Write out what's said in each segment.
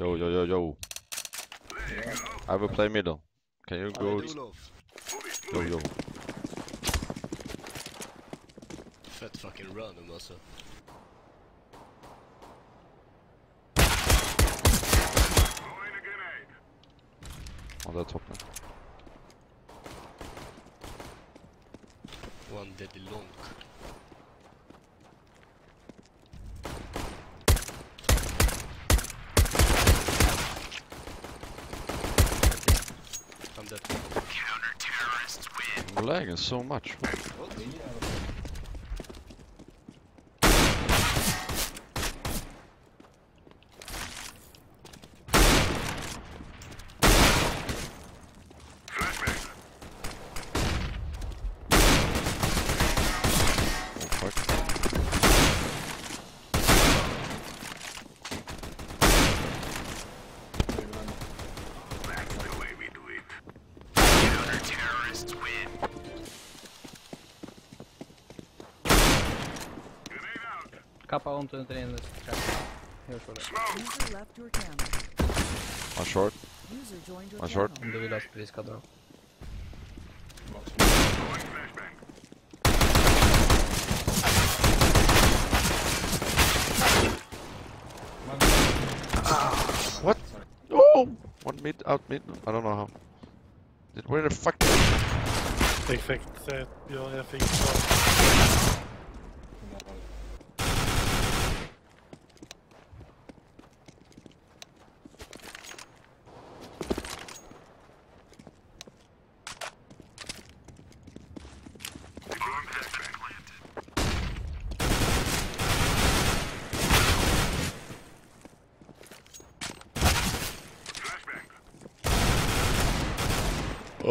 Yo. I will play middle. Can you go? Yo. Fat fucking run, also. On the top. One deadly long. I'm dead. Counter terrorists win. I'm lagging so much. What? Kappa onto the train. Here's for that. One short. One short. Do we lost this cut off? What? Oh! One mid, out mid. I don't know how. Where the fuck? They faked that. Yeah, I think.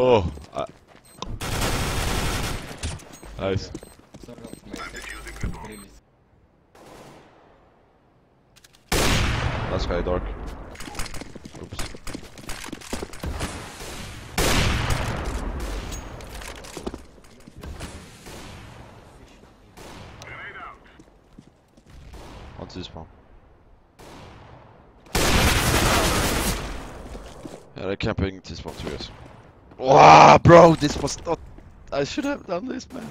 Oh, nice. Last guy dark. Oops. What's this one? Yeah, they're camping this one too, guys. Wow, bro, this was not. I should have done this, man.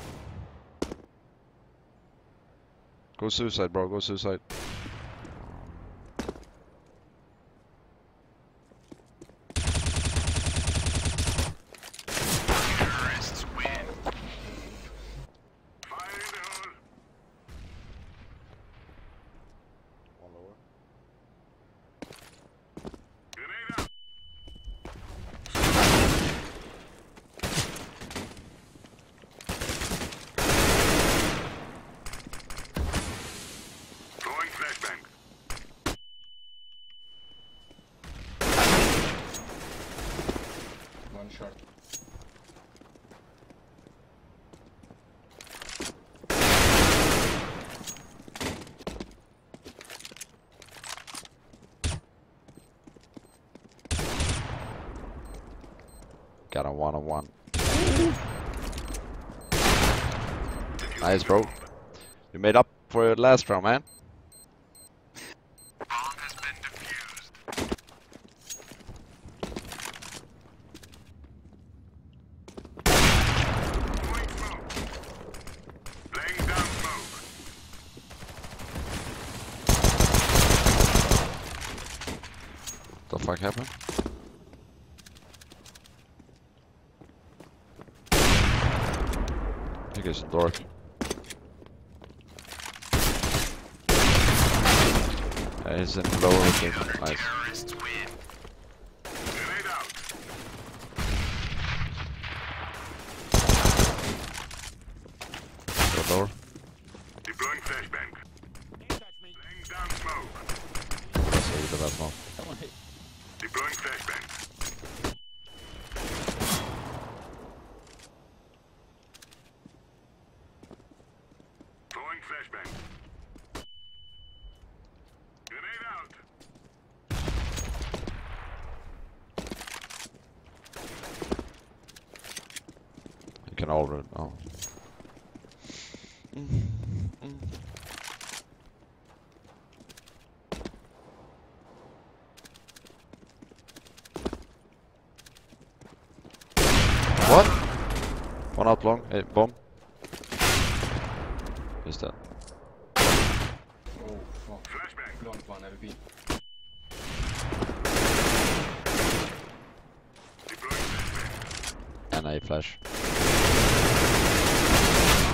Go suicide, bro. Go suicide. Terrorists win. Fire in the hole. One lower. Short. Got a one-on-one. Nice, bro. You made up for your last round, man. What the fuck happened? I think it's dark. It's in lower again. Nice. Go lower. Deploying flashbang. Laying down smoke. That's how you do that now. Come on, hit. Deploying flashbang. Deploying flashbang. Grenade out. You can hold it. Oh. One out long, bomb. He's dead. Oh fuck. Flashback. Long one, LB. NA flash.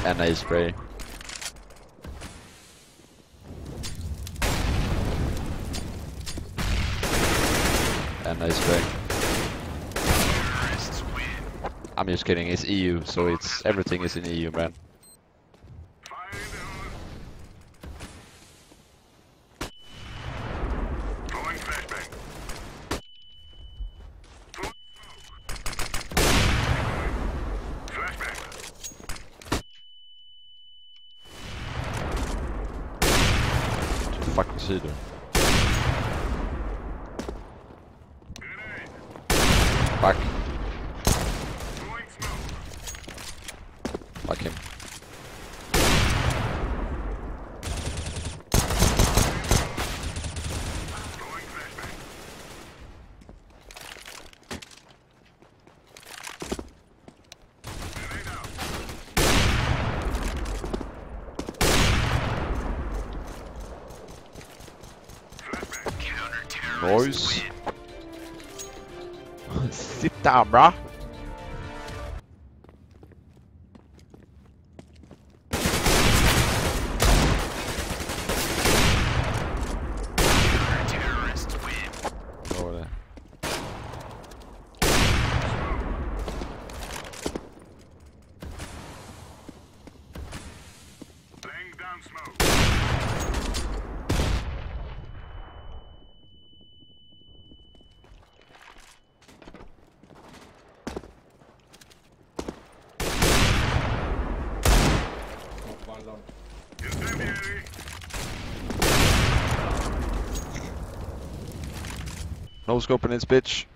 NA spray. NA spray. I'm just kidding, it's EU, so it's everything is in EU, man. Fucking shooter. Fuck. Fuck him. Noise. Sit down, bruh. Terrorist win. Over there. Laying down smoke. No scope in this bitch.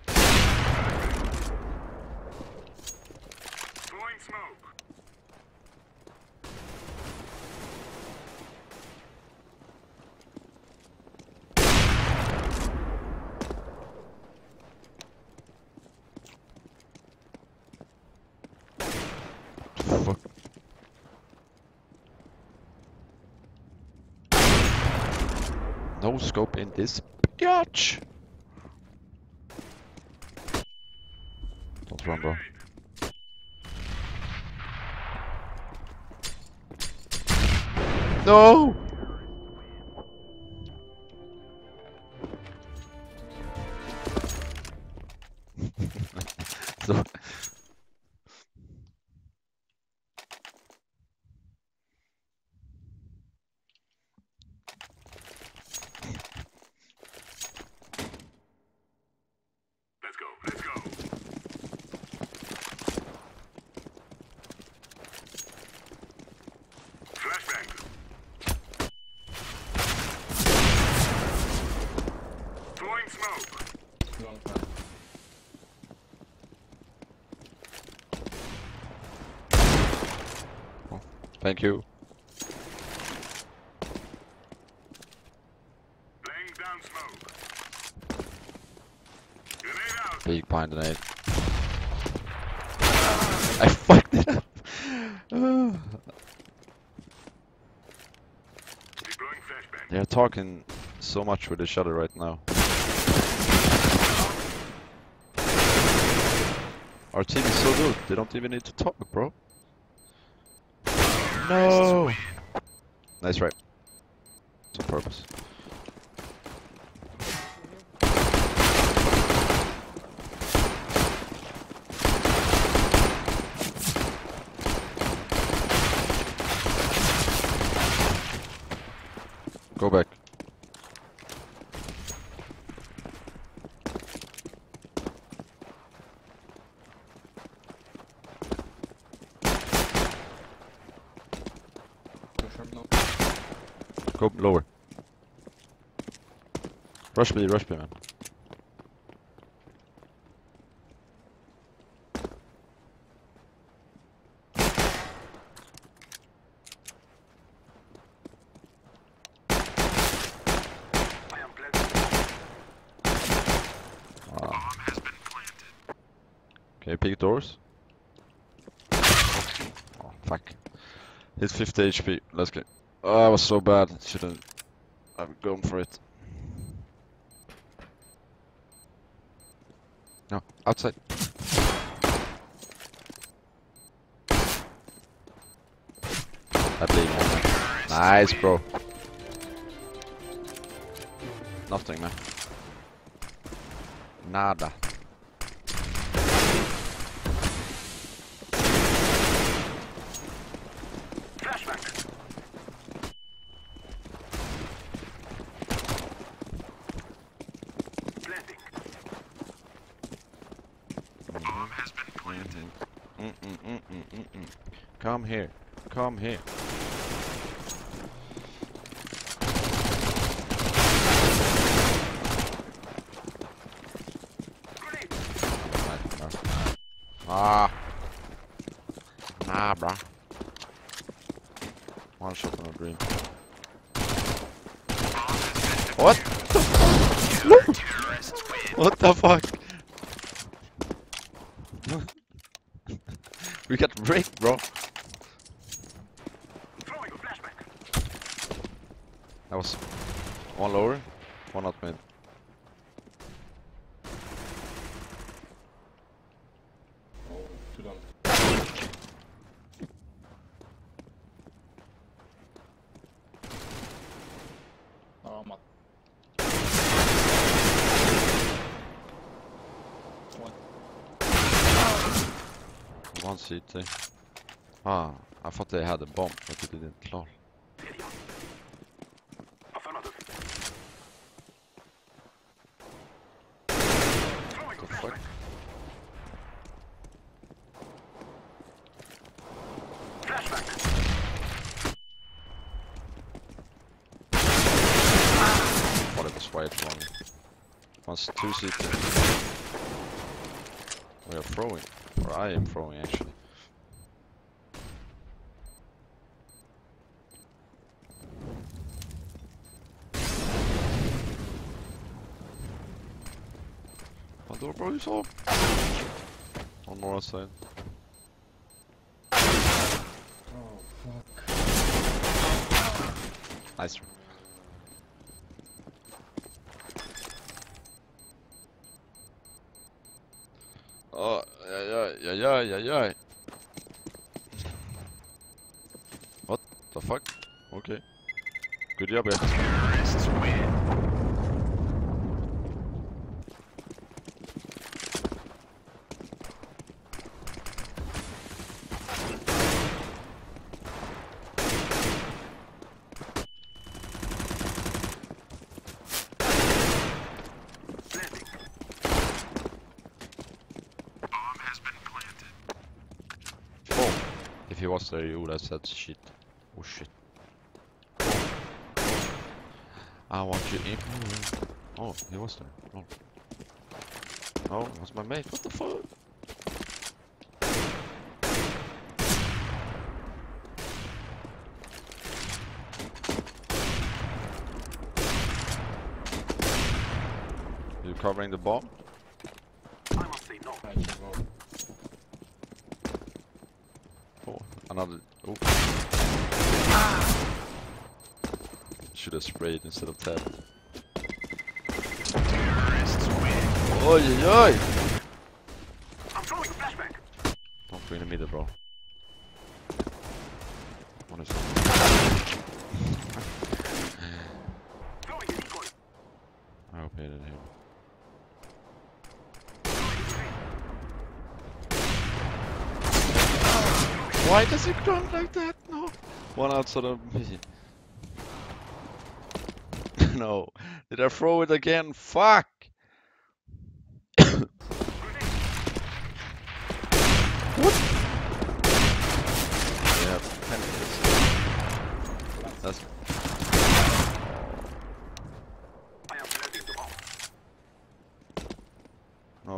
Throwing smoke. Fuck. No scope in this bitch. Don't run, bro. No! So thank you. Laying down smoke. Grenade out. Big pine grenade. I fucked it up. Deploying flashbang. They're talking so much with each other right now. Our team is so good, they don't even need to talk, bro. No! Nice right. It's on purpose. Go back. Go lower. Rush me, man. Can you pick doors? Fuck. Hit 50 HP. Let's go. Oh, that was so bad. Shouldn't have gone for it. No, outside. Nice, bro. Nothing, man. Nada. Come here, come here. Ah, nah, bruh. One shot on a green. What the fuck? What the fuck? We got wrecked, bro. That was one lower, one out mid. One CT. Ah, I thought they had a bomb, but they didn't. Lol. What it was wide one. Once two CT. We are throwing. Or I am throwing actually. One door, bro, you saw? One more outside. Oh fuck. Nice. Oh, yeah. What the fuck? Okay. Good job, yeah. If he was there, you would have said shit. Oh shit. I want you in. Oh, he was there. Oh, oh, it was my mate. What the fuck? You covering the bomb? I must say no. Another. Oh. Ah. Should have sprayed instead of tapped. Oi, oi, oi! I'm throwing a flashback. Don't be in the middle, bro. Honestly. I hope I hit him. Why does he grunt like that? No! One outside of me. No. Did I throw it again? Fuck! What? Yeah, 10 minutes. That's... I am ready to bomb. No.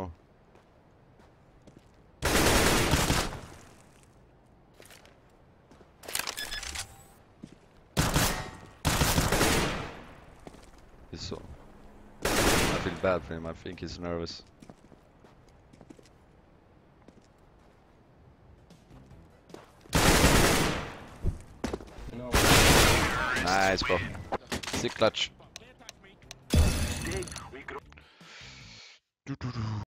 So I feel bad for him, I think he's nervous. Nice, bro. Sick clutch.